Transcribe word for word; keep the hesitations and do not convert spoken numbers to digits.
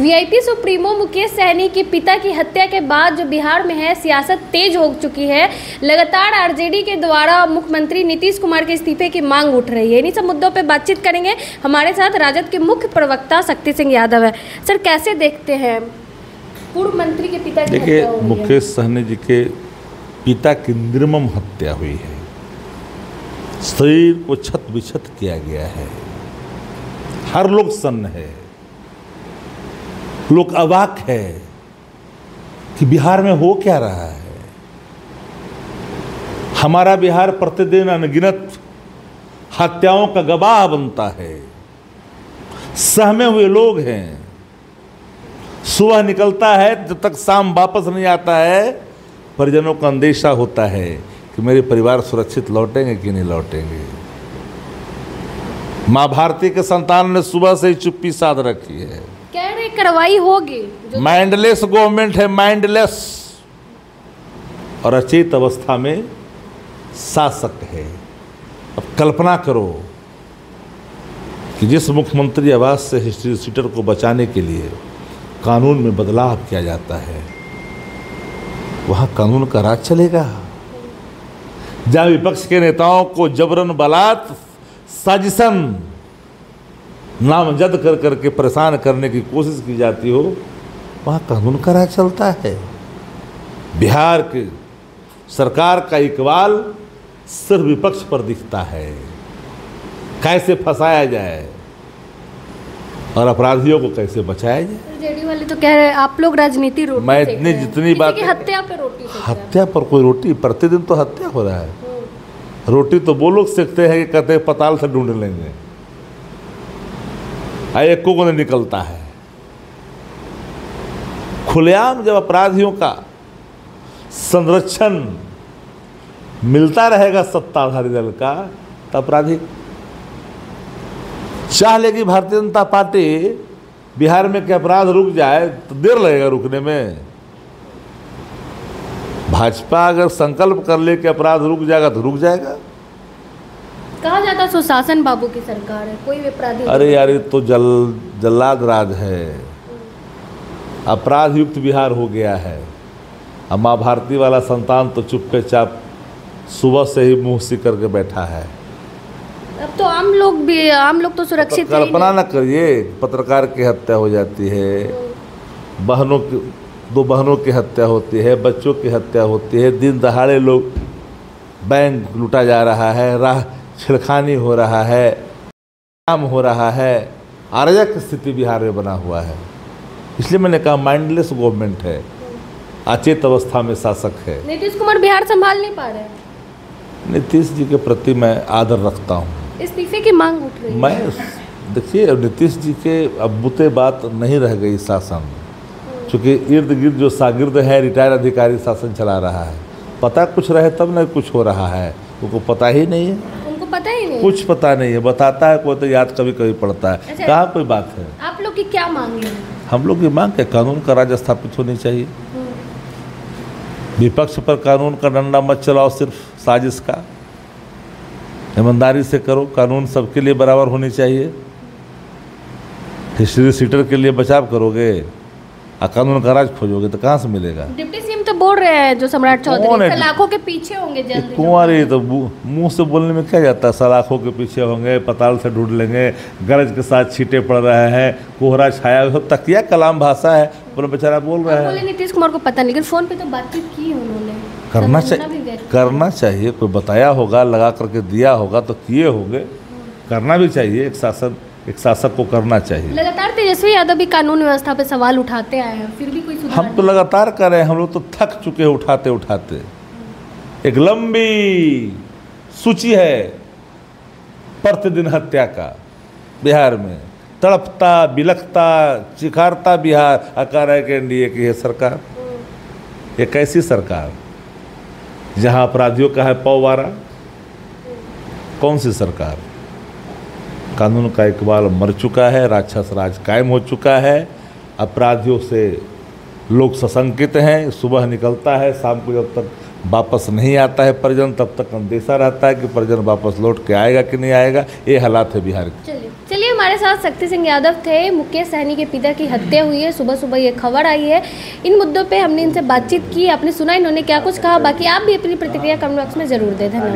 VIP supremo Mukesh Sahni के पिता की हत्या के बाद जो बिहार में है सियासत तेज हो चुकी है। लगातार आरजेडी के द्वारा मुख्यमंत्री नीतीश कुमार के इस्तीफे की मांग उठ रही है। इन्हीं सब मुद्दों पर बातचीत करेंगे। हमारे साथ राजद के मुख्य प्रवक्ता शक्ति सिंह यादव है। सर, कैसे देखते हैं पूर्व मंत्री के पिता की हत्या? मुकेश सहनी जी के पिता की निर्मम हत्या हुई है। शरीर को छत विछत किया गया है। हर लोग सन्न है, लोग अवाक है कि बिहार में हो क्या रहा है। हमारा बिहार प्रतिदिन अनगिनत हत्याओं का गवाह बनता है। सहमे हुए लोग हैं। सुबह निकलता है, जब तक शाम वापस नहीं आता है, परिजनों का अंदेशा होता है कि मेरे परिवार सुरक्षित लौटेंगे कि नहीं लौटेंगे। माँ भारती के संतान ने सुबह से ही चुप्पी साध रखी है। कह रहे कार्रवाई होगी। माइंडलेस गवर्नमेंट है, माइंडलेस, और अचेत अवस्था में शासक है। अब कल्पना करो कि जिस मुख्यमंत्री आवास से हिस्ट्री सीटर को बचाने के लिए कानून में बदलाव किया जाता है, वहाँ कानून का राज चलेगा। जहाँ विपक्ष के नेताओं को जबरन बलात् साजिशन नामजद कर करके परेशान करने की कोशिश की जाती हो, वहाँ कानून का राज चलता है। बिहार की सरकार का इकबाल सिर्फ विपक्ष पर दिखता है। कैसे फंसाया जाए और अपराधियों को कैसे बचाया जाए। आरजेडी वाले तो कह रहे हैं आप लोग राजनीति रोटी मैं इतनी जितनी बात हत्या पर रोटी हत्या पर कोई रोटी प्रतिदिन तो हत्या हो रहा है। रोटी तो वो लोग सीखते हैं कि कहते पताल से ढूंढ लेंगे। एक को नहीं निकलता है। खुलेआम जब अपराधियों का संरक्षण मिलता रहेगा सत्ताधारी दल का, तो अपराधी चाह लेगी भारतीय जनता पार्टी बिहार में कि अपराध रुक जाए, तो देर लगेगा रुकने में। भाजपा अगर संकल्प कर ले कि अपराध रुक जाएगा तो रुक जाएगा। कहा जाता सुशासन बाबू की सरकार है, कोई अपराधी। अरे यार, ये तो जल जल्लाद राज है। अपराध युक्त बिहार हो गया है। अब माँ भारती वाला संतान तो चुपके चाप सुबह से ही मुँह सी करके बैठा है। अब तो आम लोग भी आम लोग तो सुरक्षित तो कल्पना न करिए। पत्रकार की हत्या हो जाती है, बहनों की दो बहनों की हत्या होती है, बच्चों की हत्या होती है। दिन दहाड़े लोग बैंक लूटा जा रहा है, राह छिड़खानी हो रहा है, काम हो रहा है। अराजक स्थिति बिहार में बना हुआ है। इसलिए मैंने कहा माइंडलेस गवर्नमेंट है, अचेत अवस्था में शासक है। नीतीश कुमार बिहार संभाल नहीं पा रहे हैं। नीतीश जी के प्रति मैं आदर रखता हूँ। इस्तीफे की मांग उठ रही है। मैं देखिए, नीतीश जी के अब बुते बात नहीं रह गई शासन, चूँकि इर्द गिर्द जो शागिर्द है रिटायर अधिकारी शासन चला रहा है। पता कुछ रहे तब न कुछ हो रहा है। उनको पता ही नहीं है, पता ही नहीं, कुछ पता नहीं है। बताता है कोई तो याद कभी कभी पड़ता है। अच्छा, कहाँ कोई बात है। आप लोग की क्या मांग है? हम लोग की मांग है कानून का राज स्थापित होनी चाहिए। विपक्ष पर कानून का डंडा मत चलाओ, सिर्फ साजिश का। ईमानदारी से करो। कानून सबके लिए बराबर होनी चाहिए। हिस्ट्री सीटर के लिए बचाव करोगे और कानून का राज खोजोगे तो कहाँ से मिलेगा। तो बोल रहे हैं जो सम्राट चौधरी सलाखों के पीछे होंगे जल्दी। कुंवारी तो मुंह से बोलने में क्या जाता है। सलाखों के पीछे होंगे, पताल से ढूंढ लेंगे, गरज के साथ छींटे पड़ रहे हैं, कोहरा छाया हो, तकिया कलाम भाषा है। बोले बेचारा बोल रहा है। नीतीश कुमार को पता नहीं, लेकिन फोन पे तो बातचीत की उन्होंने। करना चाहिए, करना चाहिए। कोई बताया होगा, लगा करके दिया होगा तो किए होंगे। करना भी चाहिए, एक शासन एक शासक को करना चाहिए। लगातार तेजस्वी यादव भी कानून व्यवस्था पे सवाल उठाते आए हैं, फिर भी कोई सुधार हम तो लगातार कर रहे हैं। हम लोग तो थक चुके हैं उठाते उठाते। एक लंबी सूची है प्रतिदिन हत्या का बिहार में। तड़पता बिलखता चिखारता बिहार आकार है कि एनडीए की है सरकार। एक ऐसी सरकार जहां अपराधियों का है पौवारा। कौन सी सरकार। कानून का इकबाल मर चुका है, राक्षस राज कायम हो चुका है। अपराधियों से लोग सशंकित हैं। सुबह निकलता है, शाम को जब तक वापस नहीं आता है परिजन, तब तक अंदेशा रहता है कि परिजन वापस लौट के आएगा कि नहीं आएगा। ये हालात है बिहार के। चलिए चलिए हमारे साथ शक्ति सिंह यादव थे। मुकेश सहनी के पिता की हत्या हुई है, सुबह सुबह ये खबर आई है। इन मुद्दों पे हमने इनसे बातचीत की, आपने सुना इन्होंने क्या कुछ कहा। बाकी आप भी अपनी प्रतिक्रिया कमेंट बॉक्स में जरूर दें। धन्यवाद।